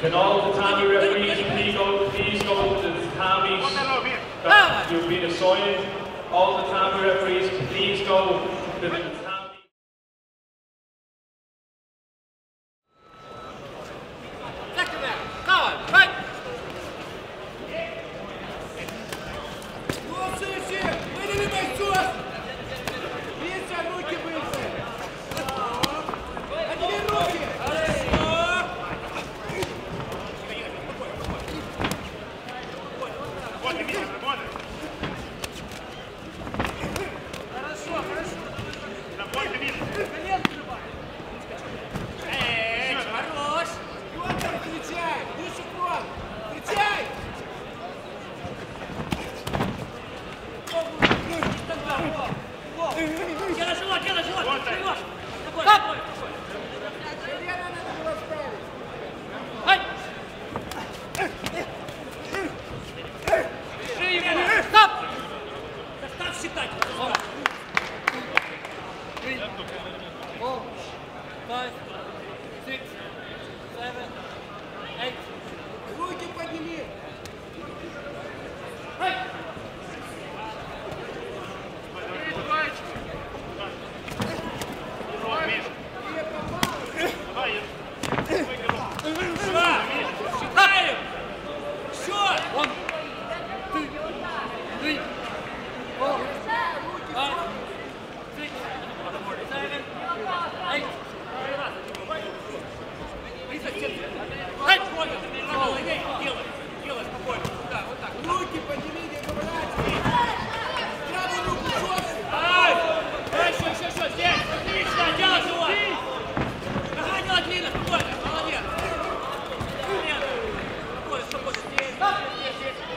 Can all the Tatami referees please go to the Tatamis that you've been assigned? All the Tatami referees, please go to the Tatamis. Yes, yes.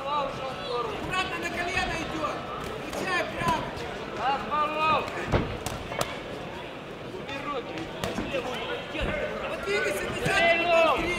Баллоу шел в сторону. Обратно на колено идет. Включай прямо. Да, Баллоу. Убери руки. Хочу левую. Вот двигайся назад. Миша.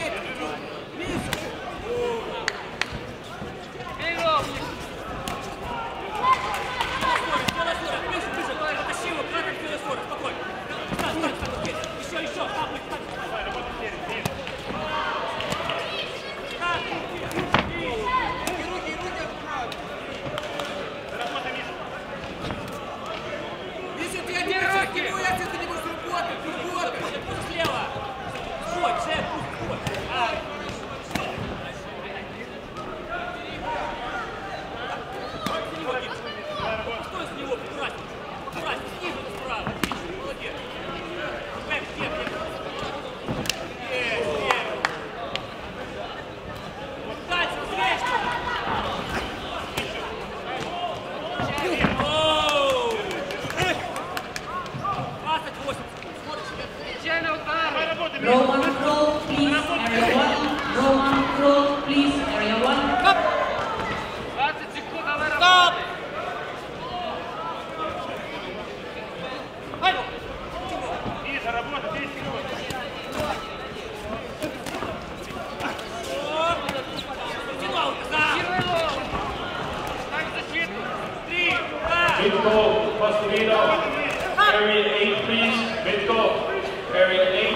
Bitko, Pastorino, area 8 please, Bitko, area 8.